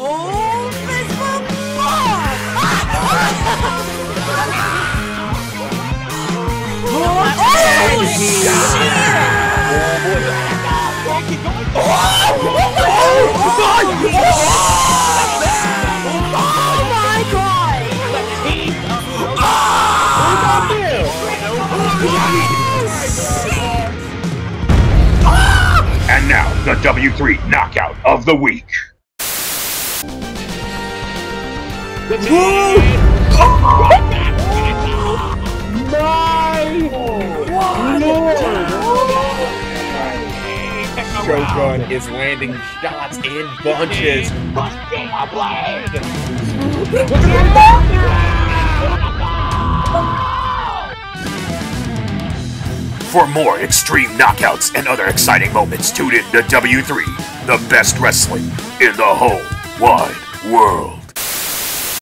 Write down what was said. Old Fistful More! Oh, shit! Oh, my God! Oh, and now, the W3 knockout of the week. Whoa! Oh, my Lord! Shogun is landing shots in bunches. Busting my blade! For more extreme knockouts and other exciting moments, tune in to W3, the best wrestling in the whole wide world.